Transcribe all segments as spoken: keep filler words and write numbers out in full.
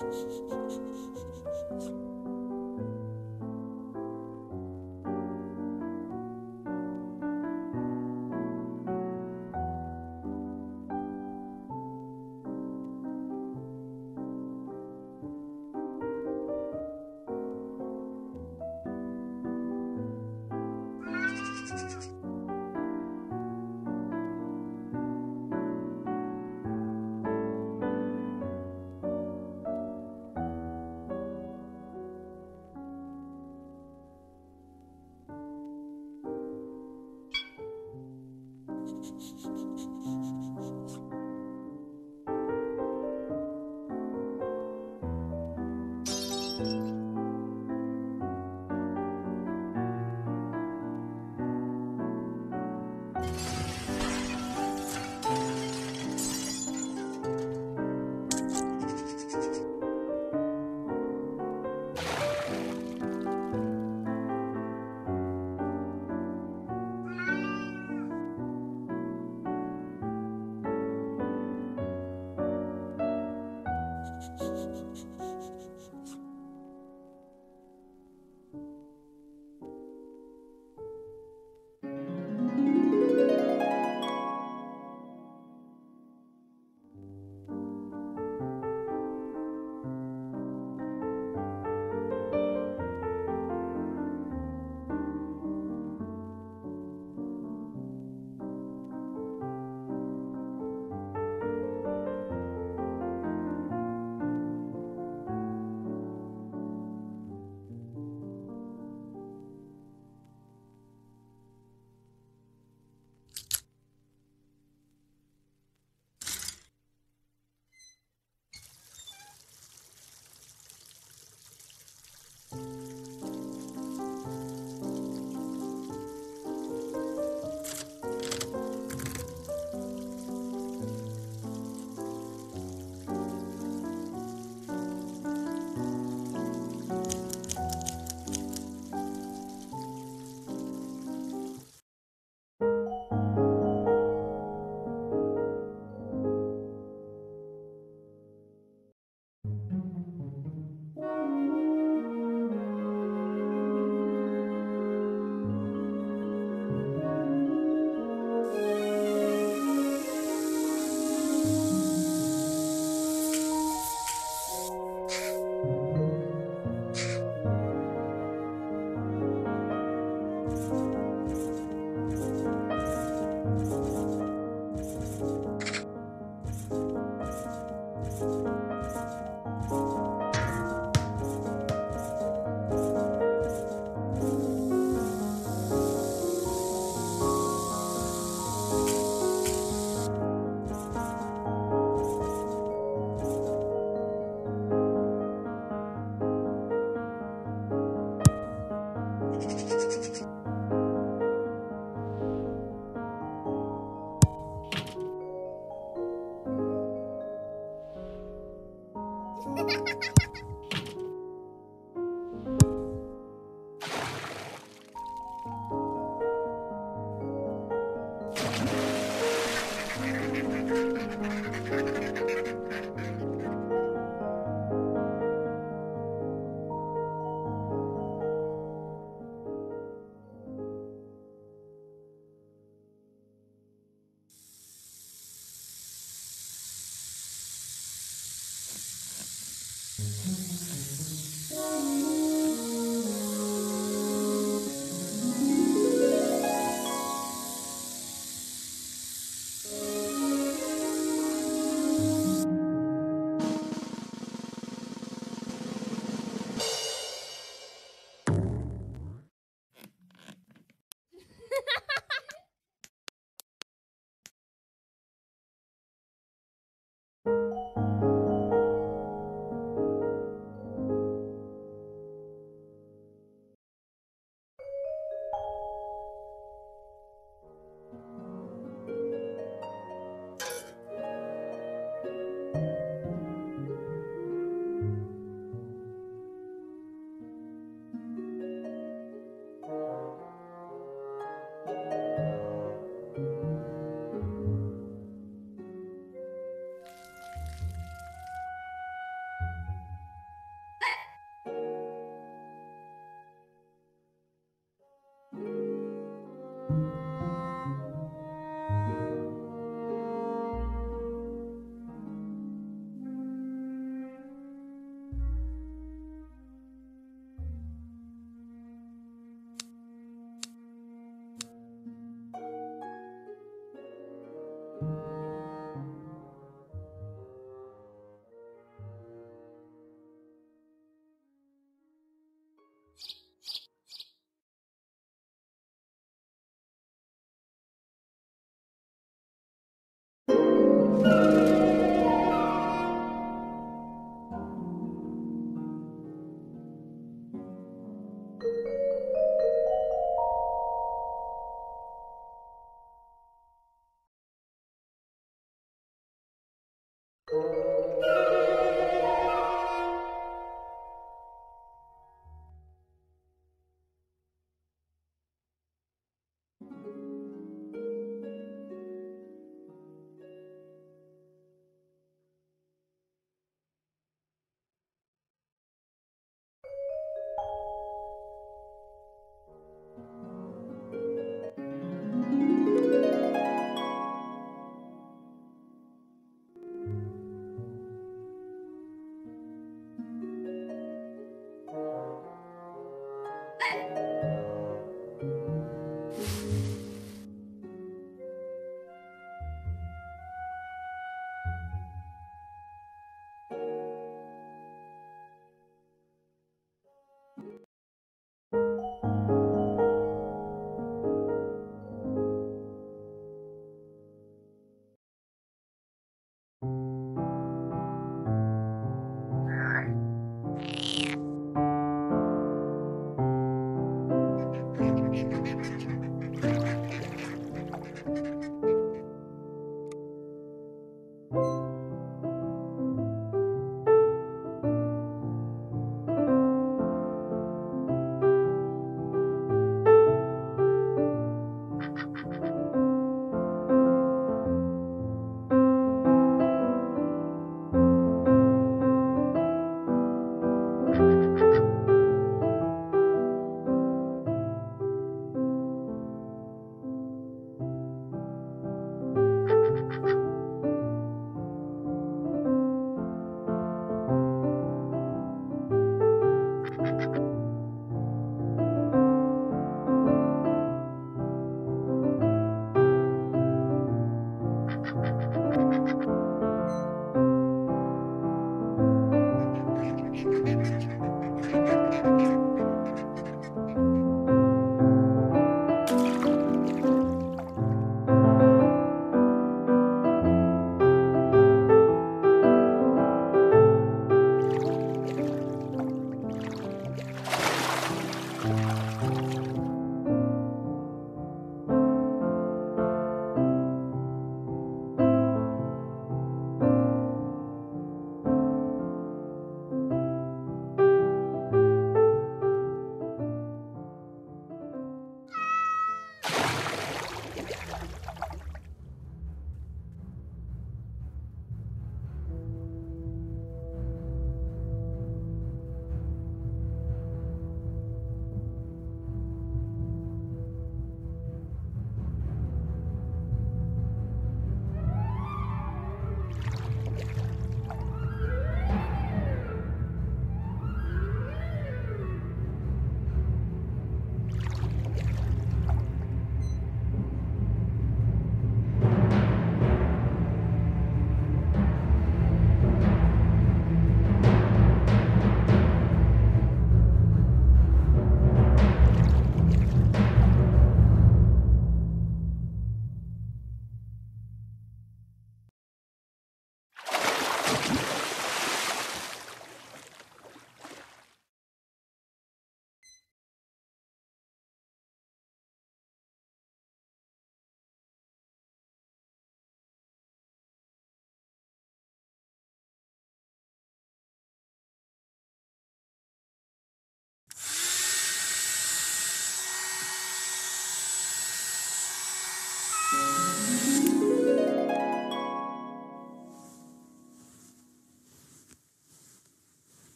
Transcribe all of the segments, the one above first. Mm-hmm.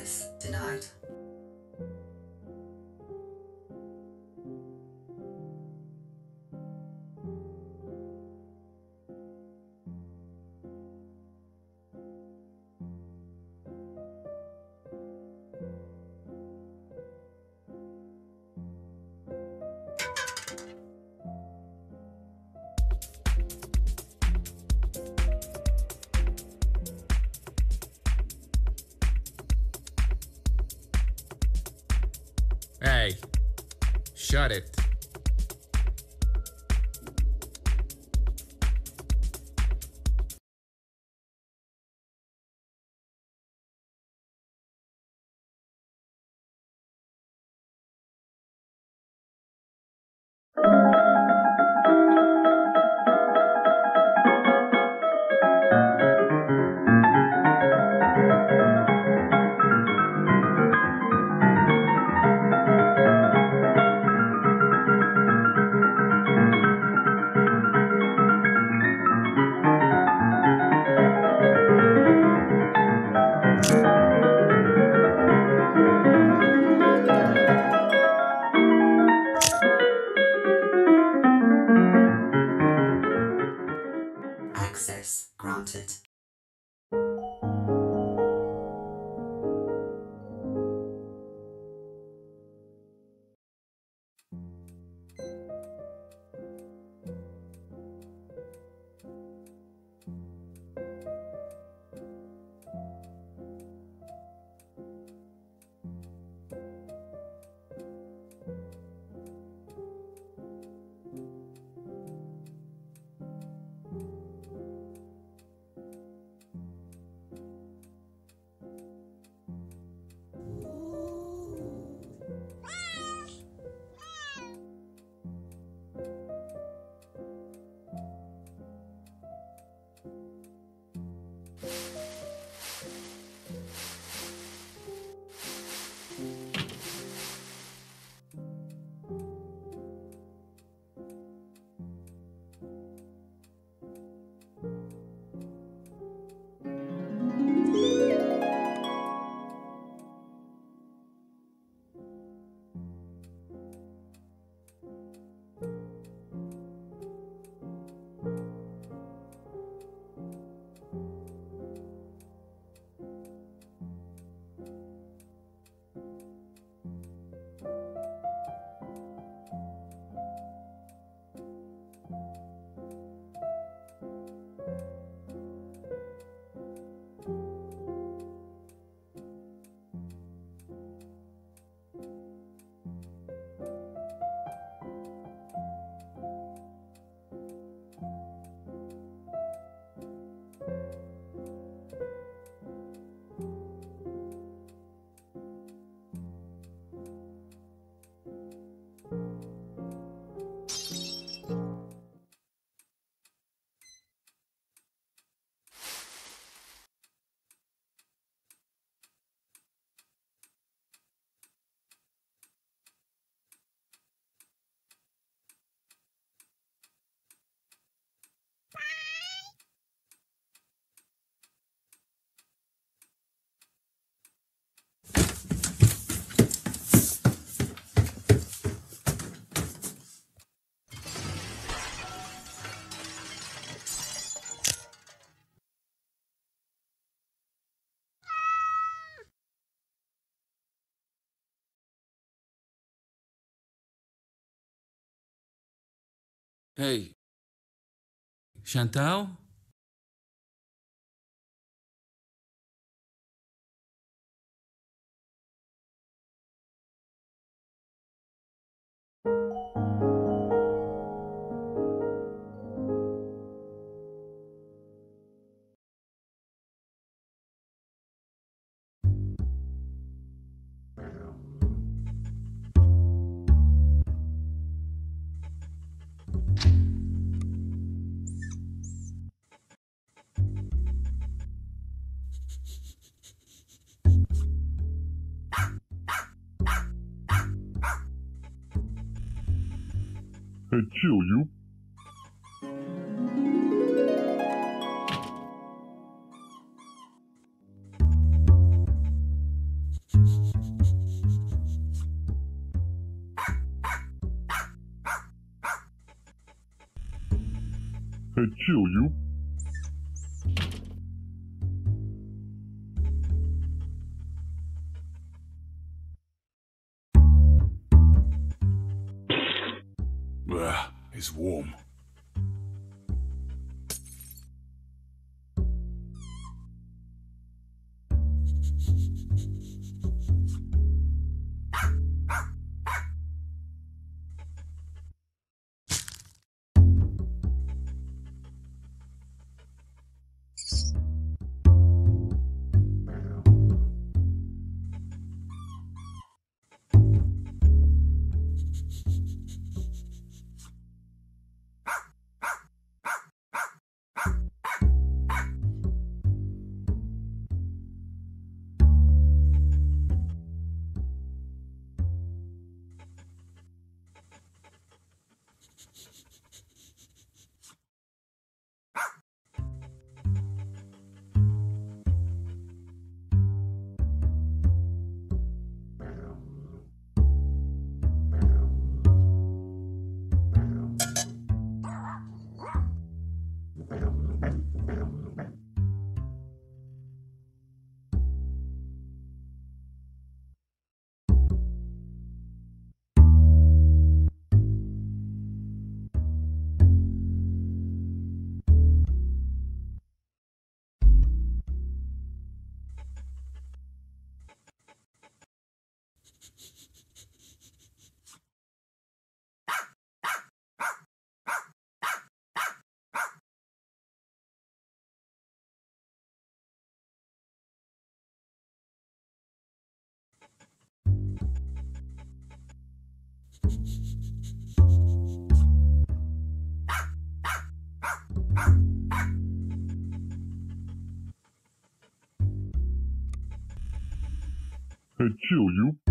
access denied. Hey, shut it. Access granted. Hey, Chantal? I'd kill you. and kill you. Ugh, it's warm. And kill you.